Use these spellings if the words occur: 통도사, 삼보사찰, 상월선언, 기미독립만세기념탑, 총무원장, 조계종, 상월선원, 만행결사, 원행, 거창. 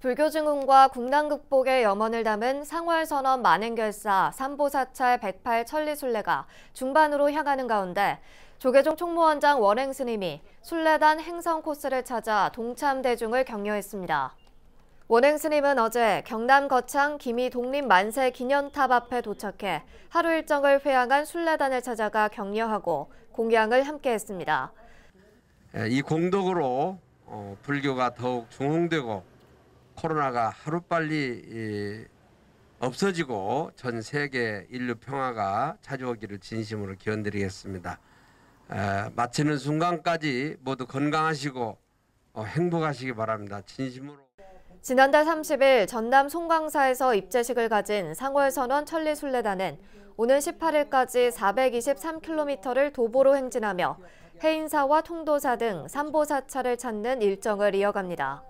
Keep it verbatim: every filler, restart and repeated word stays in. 불교 증흥과 국난 극복의 염원을 담은 상월선언 만행결사 삼보사찰 백팔 천리순례가 중반으로 향하는 가운데 조계종 총무원장 원행 스님이 순례단 행성 코스를 찾아 동참 대중을 격려했습니다. 원행 스님은 어제 경남 거창 기미독립만세기념탑 앞에 도착해 하루 일정을 회항한 순례단을 찾아가 격려하고 공양을 함께했습니다. 이 공덕으로 불교가 더욱 중흥되고 코로나가 하루빨리 없어지고 전 세계 인류 평화가 찾아오기를 진심으로 기원드리겠습니다. 마치는 순간까지 모두 건강하시고 행복하시기 바랍니다. 진심으로. 지난달 삼십 일 전남 송강사에서 입재식을 가진 상월선원 천리순례단은 오는 십팔 일까지 사백이십삼 킬로미터를 도보로 행진하며 해인사와 통도사 등 삼보사찰을 찾는 일정을 이어갑니다.